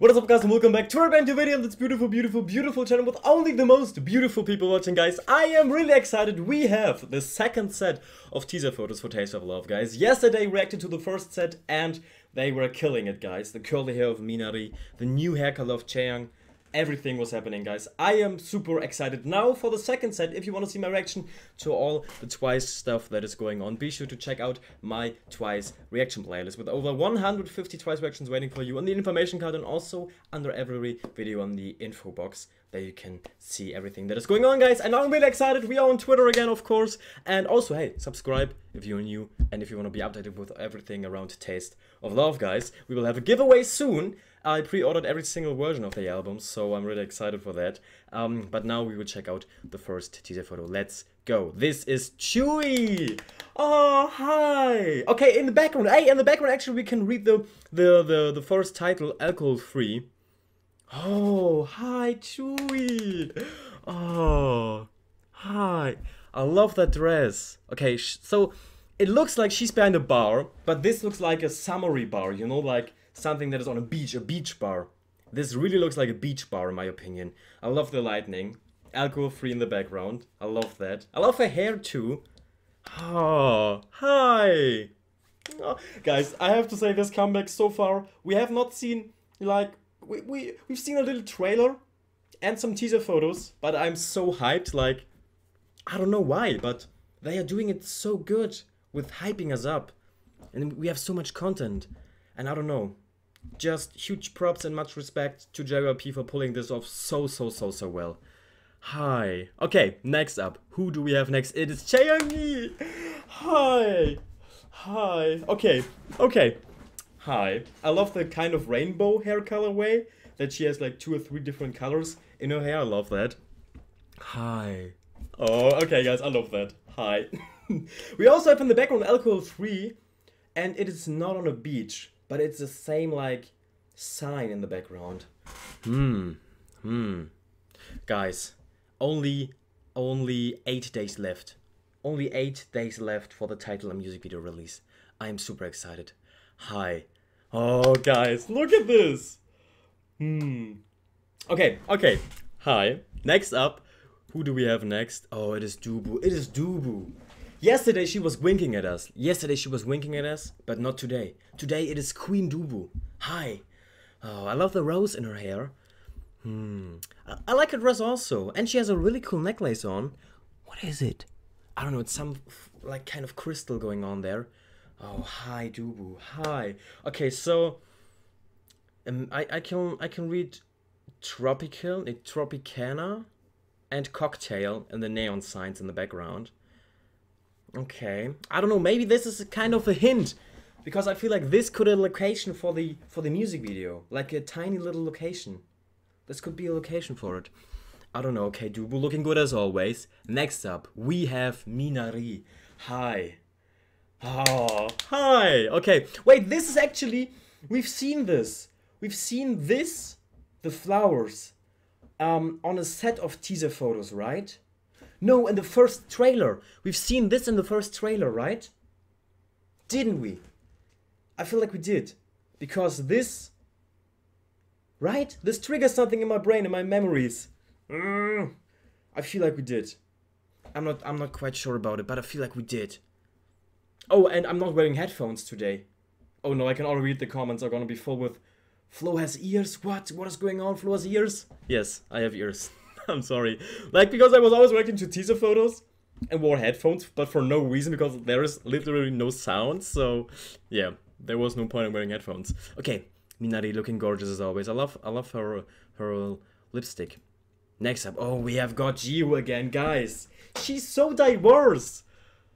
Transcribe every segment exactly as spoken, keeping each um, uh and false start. What is up, guys, and welcome back to our brand new video on this beautiful, beautiful, beautiful channel with only the most beautiful people watching, guys. I am really excited. We have the second set of teaser photos for Taste of Love, guys. Yesterday reacted to the first set and they were killing it, guys. The curly hair of Minari, the new hair color of Chaeyoung, everything was happening, guys. I am super excited now for the second set. If you want to see my reaction to all the Twice stuff that is going on, be sure to check out my Twice reaction playlist with over one hundred fifty Twice reactions waiting for you on the information card and also under every video on the info box. There you can see everything that is going on, guys. And now I'm really excited. We are on Twitter again, of course. And also, hey, subscribe if you're new and if you want to be updated with everything around Taste of Love, guys. We will have a giveaway soon. I pre-ordered every single version of the album, so I'm really excited for that. Um, but now we will check out the first teaser photo. Let's go. This is Tzuyu. Oh, hi. Okay, in the background. Hey, in the background, actually, we can read the, the, the, the first title, Alcohol Free. Oh, hi, Tzuyu. Oh, hi. I love that dress. Okay, sh so it looks like she's behind a bar, but this looks like a summery bar, you know, like something that is on a beach, a beach bar. This really looks like a beach bar, in my opinion. I love the lightning. Alcohol free in the background. I love that. I love her hair, too. Oh, hi. Oh, guys, I have to say this comeback so far, we have not seen, like... We, we, we've seen a little trailer and some teaser photos, but I'm so hyped, like, I don't know why, but they are doing it so good with hyping us up. And we have so much content, and I don't know, just huge props and much respect to J Y P for pulling this off so, so, so, so well. Hi. Okay, next up, who do we have next? It is Chaeyoung. Hi. Hi. Okay, okay. Hi. I love the kind of rainbow hair colorway that she has, like two or three different colors in her hair. I love that. Hi. Oh, okay, guys, I love that. Hi. We also have in the background Alcohol Free, and it is not on a beach, but it's the same like sign in the background. Hmm. Hmm. Guys, only only eight days left. Only eight days left for the title and music video release. I am super excited. Hi. Oh, guys, look at this. Hmm. Okay, okay. Hi. Next up, who do we have next? Oh, it is Dubu. It is Dubu. Yesterday she was winking at us. Yesterday she was winking at us, but not today. Today it is Queen Dubu. Hi. Oh, I love the rose in her hair. Hmm. I, I like her dress also, and she has a really cool necklace on. What is it? I don't know. It's some like kind of crystal going on there. Oh, hi, Dubu. Hi. Okay, so um, I I can I can read tropical, like Tropicana, and cocktail and the neon signs in the background. Okay, I don't know. Maybe this is a kind of a hint, because I feel like this could be a location for the for the music video, like a tiny little location. This could be a location for it. I don't know. Okay, Dubu, looking good as always. Next up, we have Minari. Hi. Oh, hi. Okay, wait, this is actually, we've seen this. We've seen this, the flowers, um, on a set of teaser photos, right? No, in the first trailer. We've seen this in the first trailer, right? Didn't we? I feel like we did. Because this, right? This triggers something in my brain, in my memories. Mm, I feel like we did. I'm not, I'm not quite sure about it, but I feel like we did. Oh, and I'm not wearing headphones today. Oh no, I can already read the comments are gonna be full with Flo has ears, what? What is going on? Flo has ears? Yes, I have ears. I'm sorry. Like, because I was always reacting to teaser photos and wore headphones, but for no reason, because there is literally no sound, so yeah, there was no point in wearing headphones. Okay, Minari looking gorgeous as always. I love I love her her lipstick. Next up, oh, we have got Jiwoo again, guys. She's so diverse.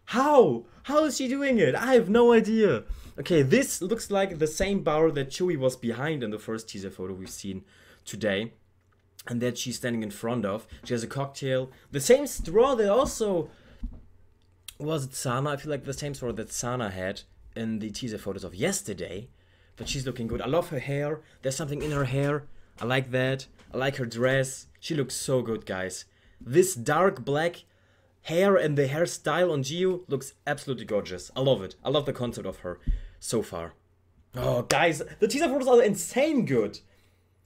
How? How is she doing it? I have no idea. Okay, this looks like the same bar that Tzuyu was behind in the first teaser photo we've seen today. And that she's standing in front of. She has a cocktail. The same straw that also... Was it Sana? I feel like the same straw that Sana had in the teaser photos of yesterday. But she's looking good. I love her hair. There's something in her hair. I like that. I like her dress. She looks so good, guys. This dark black... hair and the hairstyle on Jiwoo looks absolutely gorgeous. I love it. I love the concept of her so far. Oh, guys, the teaser photos are insane good.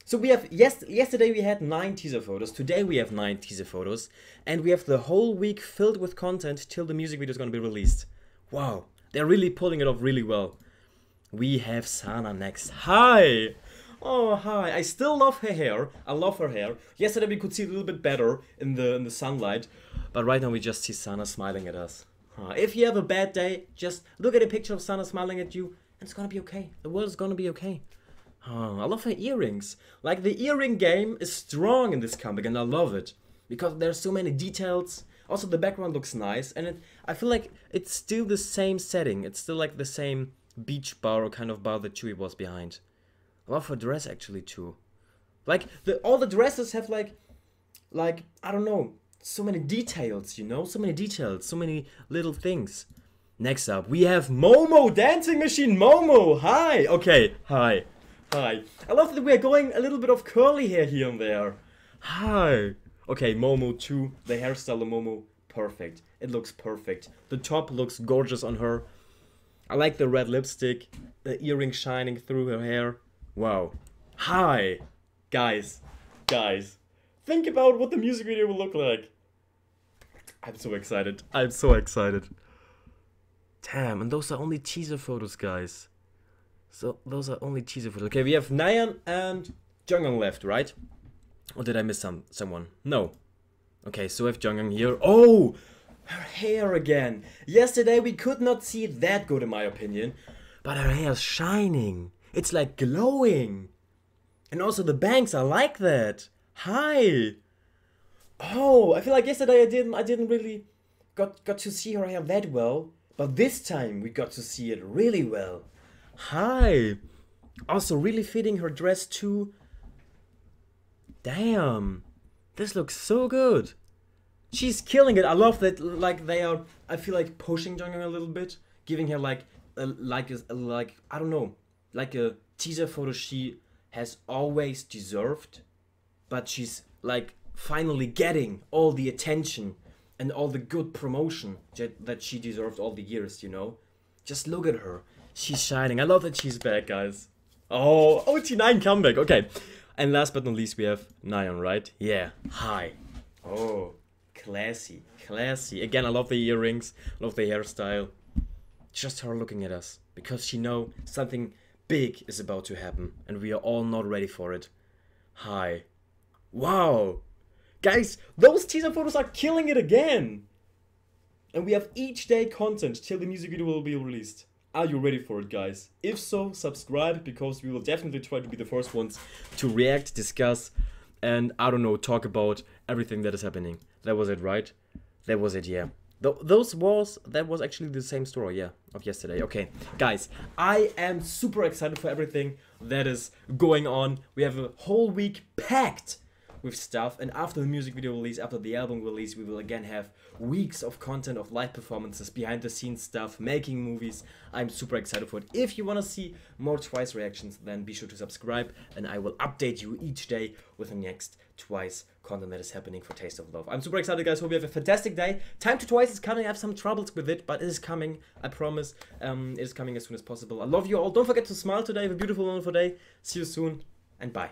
So we have, yes, yesterday we had nine teaser photos, today we have nine teaser photos, and we have the whole week filled with content till the music video is going to be released. Wow, they're really pulling it off really well. We have Sana next. Hi! Oh, hi. I still love her hair. I love her hair. Yesterday we could see it a little bit better in the, in the sunlight, but right now we just see Sana smiling at us. Uh, if you have a bad day, just look at a picture of Sana smiling at you, and it's going to be okay. The world is going to be okay. Oh, I love her earrings. Like, the earring game is strong in this comeback, and I love it. Because there's so many details. Also, the background looks nice, and it, I feel like it's still the same setting. It's still like the same beach bar or kind of bar that Tzuyu was behind. I love her dress, actually, too. Like, the, all the dresses have, like, like, I don't know, so many details, you know? So many details, so many little things. Next up, we have Momo, Dancing Machine Momo. Hi. Okay, hi. Hi. I love that we're going a little bit of curly hair here and there. Hi. Okay, Momo too. The hairstyle of Momo, perfect. It looks perfect. The top looks gorgeous on her. I like the red lipstick, the earring shining through her hair. Wow. Hi. Guys. Guys. Think about what the music video will look like. I'm so excited. I'm so excited. Damn, and those are only teaser photos, guys. So, those are only teaser photos. Okay, we have Nayeon and Jeongyeon left, right? Or did I miss some someone? No. Okay, so we have Jeongyeon here. Oh! Her hair again! Yesterday we could not see it that good, in my opinion. But her hair is shining. It's like glowing. And also the bangs, I like that. Hi! Oh, I feel like yesterday I didn't I didn't really got, got to see her hair that well. But this time we got to see it really well. Hi! Also really fitting her dress too. Damn! This looks so good! She's killing it! I love that, like, they are, I feel like, pushing Jeongyeon a little bit. Giving her like, a, like, a, like, I don't know, like a teaser photo she has always deserved. But she's, like, finally getting all the attention and all the good promotion that she deserved all the years, you know? Just look at her. She's shining. I love that she's back, guys. Oh, O T nine comeback. Okay. And last but not least, we have Nayeon, right? Yeah. Hi. Oh, classy. Classy. Again, I love the earrings. I love the hairstyle. Just her looking at us. Because she knows something big is about to happen. And we are all not ready for it. Hi. Wow. Guys, those teaser photos are killing it again. And we have each day content till the music video will be released. Are you ready for it, guys? If so, subscribe, because we will definitely try to be the first ones to react, discuss, and, I don't know, talk about everything that is happening. That was it, right? That was it, yeah. Th those was, that was actually the same story, yeah, of yesterday. Okay, guys, I am super excited for everything that is going on. We have a whole week packed with stuff, and after the music video release, after the album release, we will again have weeks of content, of live performances, behind the scenes stuff, making movies. I'm super excited for it. If you want to see more Twice reactions, then be sure to subscribe, and I will update you each day with the next Twice content that is happening for Taste of Love. I'm super excited, guys. Hope you have a fantastic day. Time to Twice is coming. I have some troubles with it, but it is coming. I promise. Um, it is coming as soon as possible. I love you all. Don't forget to smile today. Have a beautiful, wonderful day. See you soon, and bye.